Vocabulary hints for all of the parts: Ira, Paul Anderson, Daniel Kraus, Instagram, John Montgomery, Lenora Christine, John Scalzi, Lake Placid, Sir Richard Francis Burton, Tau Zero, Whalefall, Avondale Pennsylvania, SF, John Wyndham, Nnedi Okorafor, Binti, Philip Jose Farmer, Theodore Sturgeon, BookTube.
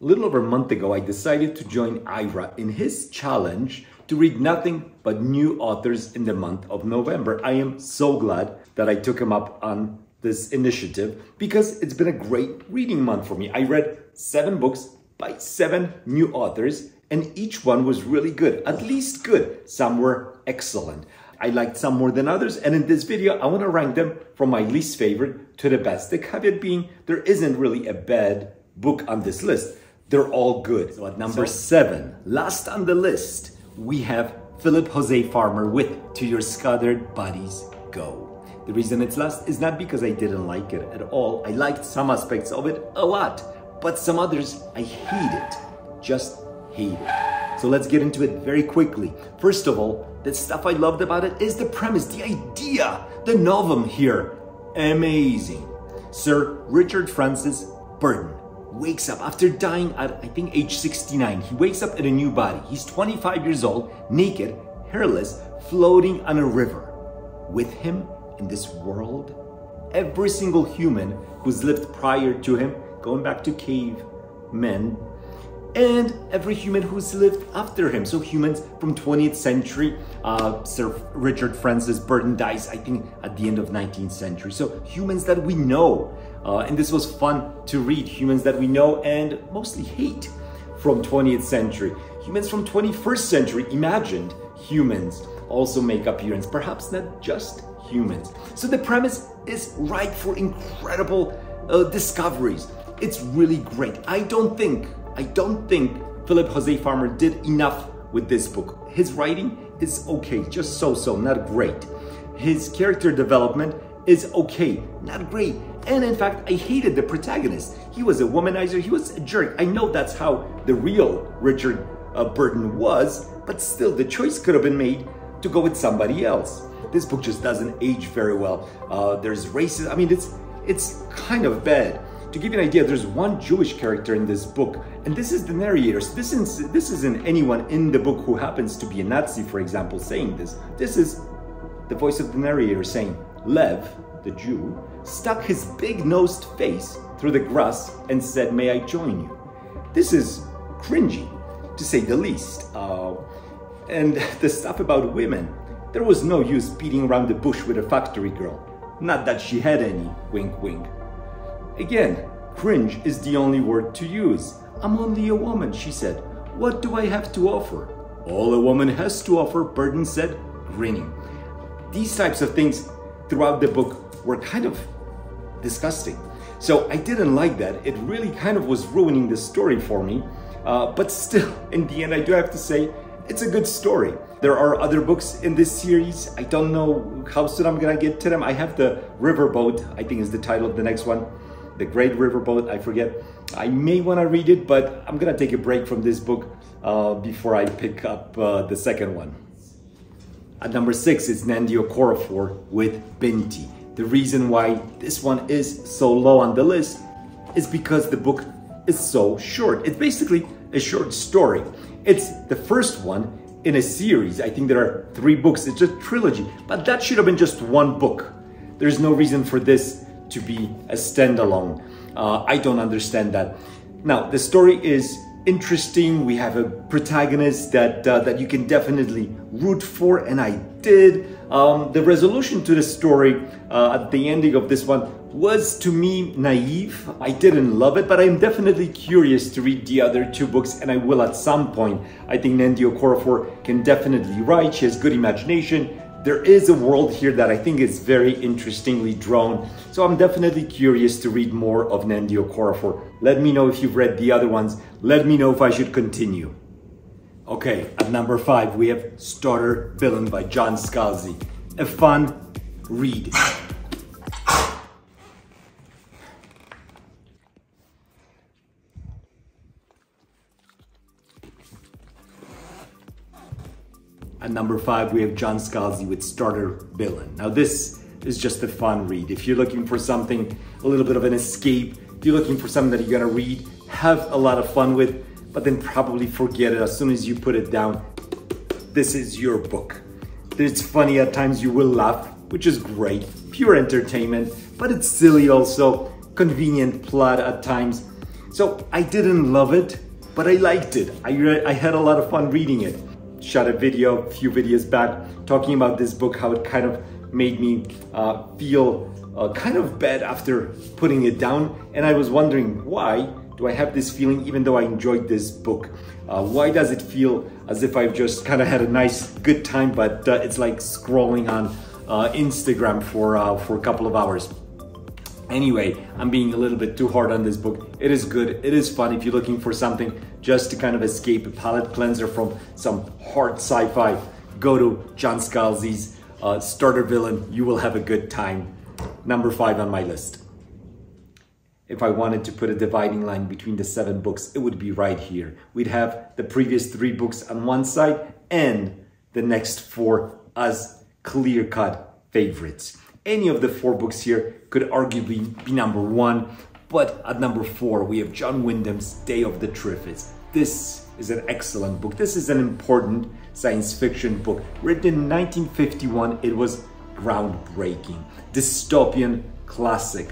A little over a month ago, I decided to join Ira in his challenge to read nothing but new authors in the month of November. I am so glad that I took him up on this initiative because it's been a great reading month for me. I read 7 books by 7 new authors and each one was really good, at least good. Some were excellent. I liked some more than others, and in this video, I want to rank them from my least favorite to the best. The caveat being, there isn't really a bad book on this list. They're all good. So at number 7, last on the list, we have Philip Jose Farmer with To Your Scattered Bodies Go. The reason it's last is not because I didn't like it at all. I liked some aspects of it a lot, but some others I hated, just hated. So let's get into it very quickly. First of all, the stuff I loved about it is the premise, the idea, the novum here. Amazing. Sir Richard Francis Burton wakes up after dying at, I think, age 69. He wakes up in a new body. He's 25 years old, naked, hairless, floating on a river. With him in this world, every single human who's lived prior to him, going back to cavemen, and every human who's lived after him. So humans from 20th century, Sir Richard Francis Burton dies, I think, at the end of 19th century. So humans that we know, and this was fun to read, humans that we know and mostly hate from 20th century. Humans from 21st century, imagined humans, also make appearance, perhaps not just humans. So the premise is ripe for incredible discoveries. It's really great. I don't think Philip Jose Farmer did enough with this book. His writing is okay, just so, not great. His character development is okay, not great. And in fact, I hated the protagonist. He was a womanizer, he was a jerk. I know that's how the real Richard Burton was, but still the choice could have been made to go with somebody else. This book just doesn't age very well. There's racism. I mean, it's kind of bad. To give you an idea, there's one Jewish character in this book, and this is the narrator. So this isn't anyone in the book who happens to be a Nazi, for example, saying this. This is the voice of the narrator saying, Lev, the Jew, stuck his big-nosed face through the grass and said, "May I join you?" This is cringy, to say the least. And the stuff about women. There was no use beating around the bush with a factory girl. Not that she had any, wink wink. Again, cringe is the only word to use. "I'm only a woman," she said. "What do I have to offer?" "All a woman has to offer," Burton said, grinning. These types of things throughout the book were kind of disgusting. So I didn't like that. It really kind of was ruining the story for me. But still, in the end, I do have to say, it's a good story. There are other books in this series. I don't know how soon I'm gonna get to them. I have The Riverboat, I think is the title of the next one. The Great Riverboat, I forget. I may wanna read it, but I'm gonna take a break from this book before I pick up the second one. At number 6 is Nnedi Okorafor with Binti. The reason why this one is so low on the list is because the book is so short. It's basically a short story. It's the first one in a series. I think there are 3 books. It's a trilogy, but that should have been just one book. There's no reason for this to be a standalone. I don't understand that. Now, the story is interesting. We have a protagonist that you can definitely root for, and I did. The resolution to the story at the ending of this one was, to me, naive. I didn't love it, but I'm definitely curious to read the other 2 books, and I will at some point. I think Nnedi Okorafor can definitely write. She has good imagination. There is a world here that I think is very interestingly drawn, so I'm definitely curious to read more of Nnedi Okorafor. Let me know if you've read the other ones. Let me know if I should continue. Okay, at number 5, we have Starter Villain by John Scalzi. A fun read. At number 5, we have John Scalzi with Starter Villain. Now this is just a fun read. If you're looking for something, a little bit of an escape, if you're looking for something that you're gonna read, have a lot of fun with, but then probably forget it as soon as you put it down. This is your book. It's funny at times, you will laugh, which is great, pure entertainment, but it's silly also, convenient plot at times. So I didn't love it, but I liked it. I had a lot of fun reading it. Shot a video a few videos back talking about this book, how it kind of made me feel kind of bad after putting it down. And I was wondering, why do I have this feeling even though I enjoyed this book? Why does it feel as if I've just kind of had a nice, good time, but it's like scrolling on Instagram for a couple of hours? Anyway, I'm being a little bit too hard on this book. It is good, it is fun if you're looking for something just to kind of escape, a palate cleanser from some hard sci-fi. Go to John Scalzi's Starter Villain. You will have a good time. Number 5 on my list. If I wanted to put a dividing line between the 7 books, it would be right here. We'd have the previous 3 books on one side and the next 4 as clear-cut favorites. Any of the 4 books here could arguably be number 1, but at number 4, we have John Wyndham's Day of the Triffids. This is an excellent book. This is an important science fiction book. Written in 1951, it was groundbreaking, dystopian classic.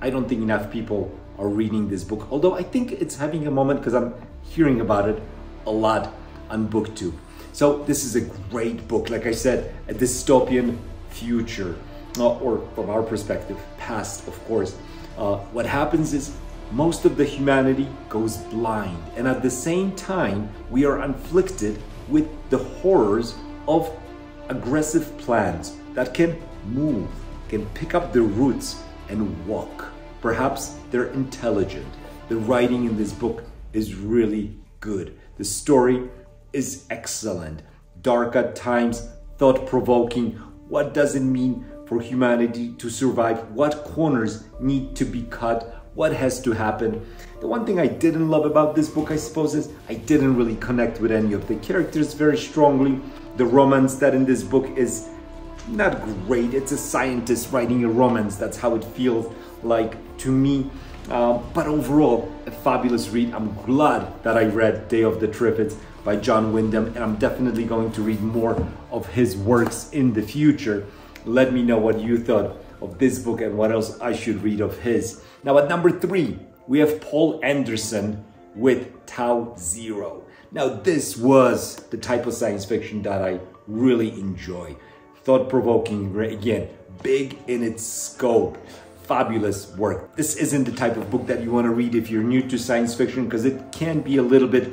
I don't think enough people are reading this book, although I think it's having a moment because I'm hearing about it a lot on BookTube. So this is a great book. Like I said, a dystopian future, or from our perspective, past, of course. What happens is most of the humanity goes blind, and at the same time, we are afflicted with the horrors of aggressive plants that can move, can pick up their roots and walk. Perhaps they're intelligent. The writing in this book is really good. The story is excellent. Dark at times, thought-provoking. What does it mean for humanity to survive? What corners need to be cut? What has to happen? The one thing I didn't love about this book, I suppose, is I didn't really connect with any of the characters very strongly. The romance that in this book is not great. It's a scientist writing a romance. That's how it feels like to me. But overall, a fabulous read. I'm glad that I read Day of the Triffids by John Wyndham, and I'm definitely going to read more of his works in the future. Let me know what you thought of this book and what else I should read of his. Now at number 3, we have Paul Anderson with Tau Zero. Now this was the type of science fiction that I really enjoy. Thought-provoking, again, big in its scope, fabulous work. This isn't the type of book that you want to read if you're new to science fiction, because it can be a little bit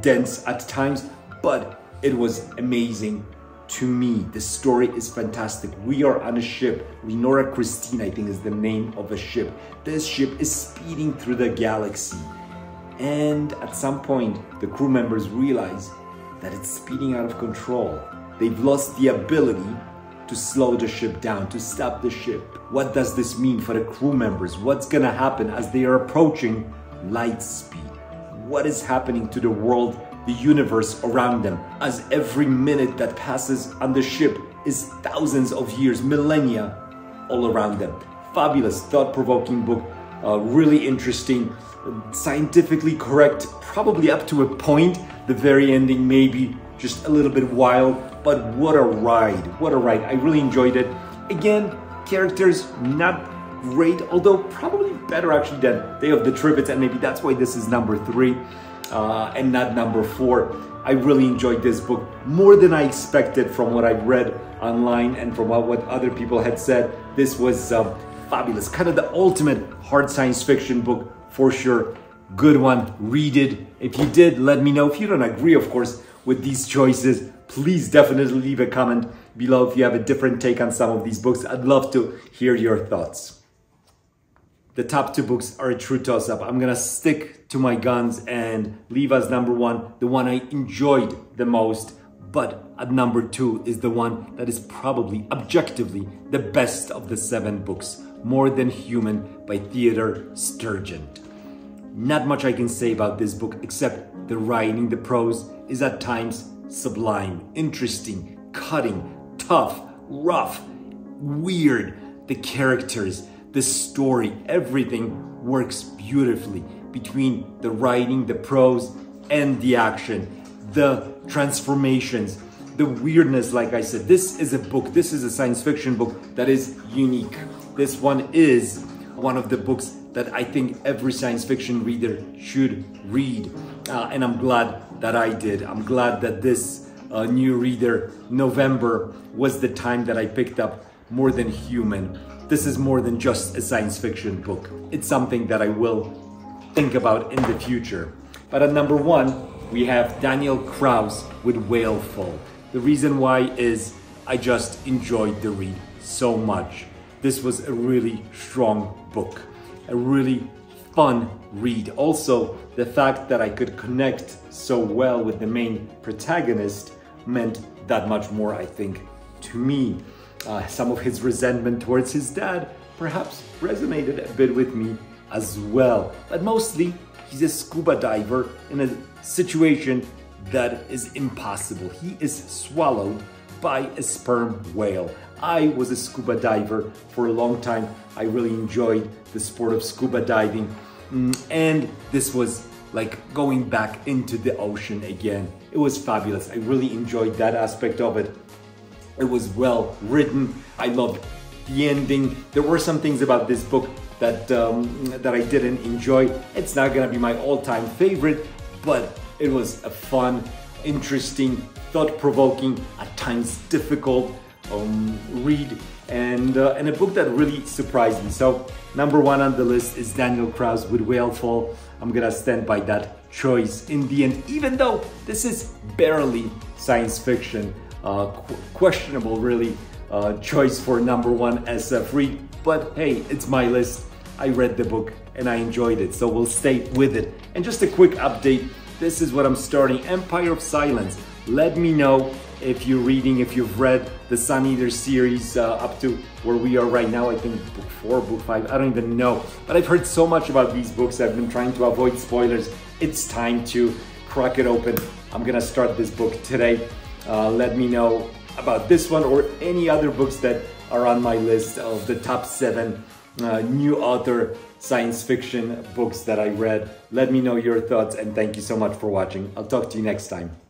dense at times, but it was amazing to me. The story is fantastic. We are on a ship. Lenora Christine, I think, is the name of a ship. This ship is speeding through the galaxy, and at some point, the crew members realize that it's speeding out of control. They've lost the ability to slow the ship down, to stop the ship. What does this mean for the crew members? What's gonna happen as they are approaching light speed? What is happening to the world, the universe around them, as every minute that passes on the ship is thousands of years, millennia all around them? Fabulous, thought-provoking book, really interesting, scientifically correct, probably up to a point. The very ending maybe just a little bit wild, but what a ride, what a ride. I really enjoyed it. Again, characters not great, although probably better actually than Day of the Triffids, and maybe that's why this is number 3 and not number 4. I really enjoyed this book more than I expected from what I read online and from what other people had said. This was fabulous, kind of the ultimate hard science fiction book for sure. Good one, read it. If you did, let me know. If you don't agree, of course, with these choices, please definitely leave a comment below if you have a different take on some of these books. I'd love to hear your thoughts. The top 2 books are a true toss-up. I'm gonna stick to my guns and leave as number 1 the one I enjoyed the most, but at number 2 is the one that is probably objectively the best of the 7 books, More Than Human by Theodore Sturgeon. Not much I can say about this book except the writing. The prose is at times sublime, interesting, cutting, tough, rough, weird. The characters, the story, everything works beautifully between the writing, the prose, and the action, the transformations, the weirdness. Like I said, this is a book, this is a science fiction book that is unique. This one is one of the books that I think every science fiction reader should read. And I'm glad that I did. I'm glad that this new reader, November, was the time that I picked up More Than Human. This is more than just a science fiction book. It's something that I will think about in the future. But at number one, we have Daniel Kraus with Whalefall. The reason why is I just enjoyed the read so much. This was a really strong book, a really fun read. Also, the fact that I could connect so well with the main protagonist meant that much more, I think, to me. Some of his resentment towards his dad perhaps resonated a bit with me as well. But mostly, he's a scuba diver in a situation that is impossible. He is swallowed by a sperm whale. I was a scuba diver for a long time. I really enjoyed the sport of scuba diving. And this was like going back into the ocean again. It was fabulous. I really enjoyed that aspect of it. It was well written. I loved the ending. There were some things about this book that I didn't enjoy. It's not gonna be my all-time favorite, but it was a fun, interesting, thought-provoking, at times difficult read, and a book that really surprised me. So number one on the list is Daniel Kraus with Whalefall. I'm gonna stand by that choice in the end, even though this is barely science fiction. Questionable, really, choice for number one SF read. But hey, it's my list. I read the book and I enjoyed it, so we'll stay with it. And just a quick update. This is what I'm starting, Empire of Silence. Let me know if you're reading, if you've read the Sun Eater series up to where we are right now. I think book 4, book 5, I don't even know. But I've heard so much about these books. I've been trying to avoid spoilers. It's time to crack it open. I'm gonna start this book today. Let me know about this one or any other books that are on my list of the top 7 new author science fiction books that I read. Let me know your thoughts, and thank you so much for watching. I'll talk to you next time.